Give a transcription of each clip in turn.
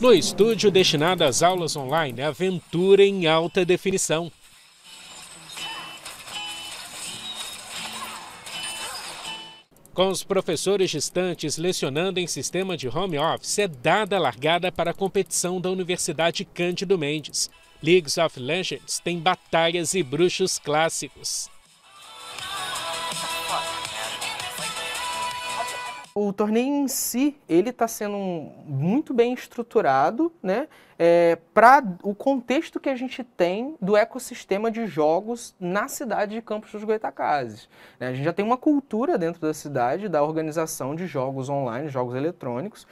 No estúdio destinado às aulas online, aventura em alta definição. Com os professores distantes lecionando em sistema de home office, é dada a largada para a competição da Universidade Cândido Mendes. League of Legends tem batalhas e bruxos clássicos. O torneio em si, ele está sendo muito bem estruturado, né, para o contexto que a gente tem do ecossistema de jogos na cidade de Campos dos Goitacazes. Né? A gente já tem uma cultura dentro da cidade da organização de jogos online, jogos eletrônicos.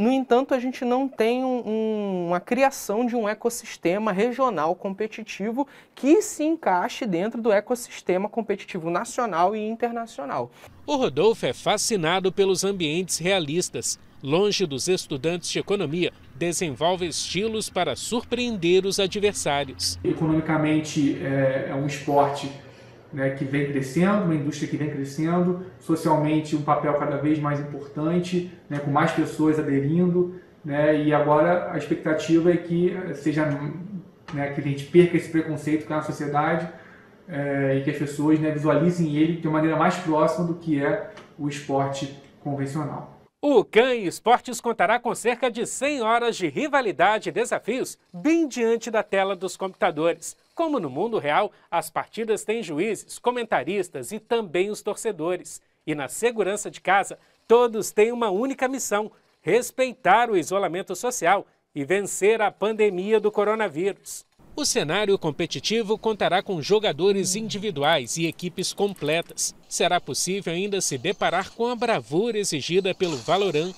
No entanto, a gente não tem uma criação de um ecossistema regional competitivo que se encaixe dentro do ecossistema competitivo nacional e internacional. O Rodolfo é fascinado pelos ambientes realistas. Longe dos estudantes de economia, desenvolve estilos para surpreender os adversários. Economicamente é um esporte, né, que vem crescendo, uma indústria que vem crescendo, socialmente um papel cada vez mais importante, né, com mais pessoas aderindo, né, e agora a expectativa é que seja, né, que a gente perca esse preconceito que há na sociedade. E que as pessoas, né, visualizem ele de uma maneira mais próxima do que é o esporte convencional. O UCAM E-sports contará com cerca de 100 horas de rivalidade e desafios bem diante da tela dos computadores. Como no mundo real, as partidas têm juízes, comentaristas e também os torcedores. E na segurança de casa, todos têm uma única missão: respeitar o isolamento social e vencer a pandemia do coronavírus. O cenário competitivo contará com jogadores individuais e equipes completas. Será possível ainda se deparar com a bravura exigida pelo Valorant.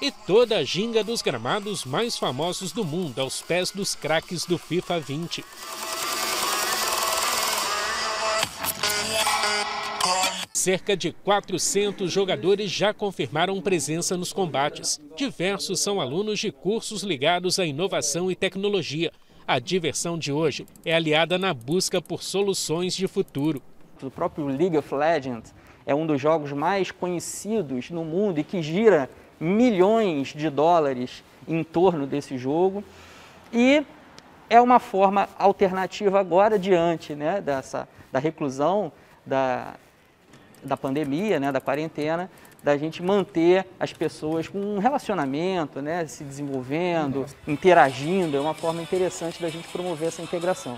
E toda a ginga dos gramados mais famosos do mundo aos pés dos craques do FIFA 20. Cerca de 400 jogadores já confirmaram presença nos combates. Diversos são alunos de cursos ligados à inovação e tecnologia. A diversão de hoje é aliada na busca por soluções de futuro. O próprio League of Legends é um dos jogos mais conhecidos no mundo e que gira milhões de dólares em torno desse jogo. E é uma forma alternativa agora, diante, né, da reclusão, da pandemia, né, da quarentena, da gente manter as pessoas com um relacionamento, né, se desenvolvendo, interagindo. É uma forma interessante da gente promover essa integração.